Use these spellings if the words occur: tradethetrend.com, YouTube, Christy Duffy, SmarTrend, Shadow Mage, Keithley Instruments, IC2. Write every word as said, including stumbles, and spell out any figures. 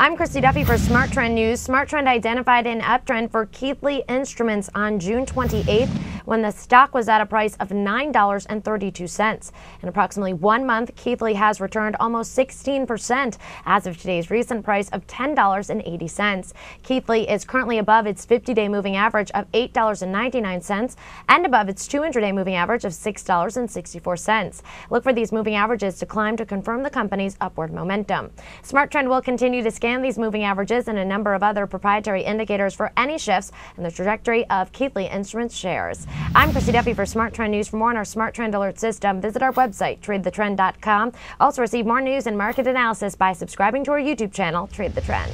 I'm Christy Duffy for Smart Trend News. Smart Trend identified an uptrend for Keithley Instruments on June twenty-eighth when the stock was at a price of nine dollars and thirty-two cents. In approximately one month, Keithley has returned almost sixteen percent as of today's recent price of ten dollars and eighty cents. Keithley is currently above its fifty-day moving average of eight dollars and ninety-nine cents and above its two hundred-day moving average of six dollars and sixty-four cents. Look for these moving averages to climb to confirm the company's upward momentum. Smart Trend will continue to scan these moving averages and a number of other proprietary indicators for any shifts in the trajectory of Keithley Instruments shares. I'm Christy Duffy for Smart Trend News. For more on our Smart Trend Alert system, visit our website, trade the trend dot com. Also receive more news and market analysis by subscribing to our YouTube channel, Trade the Trend.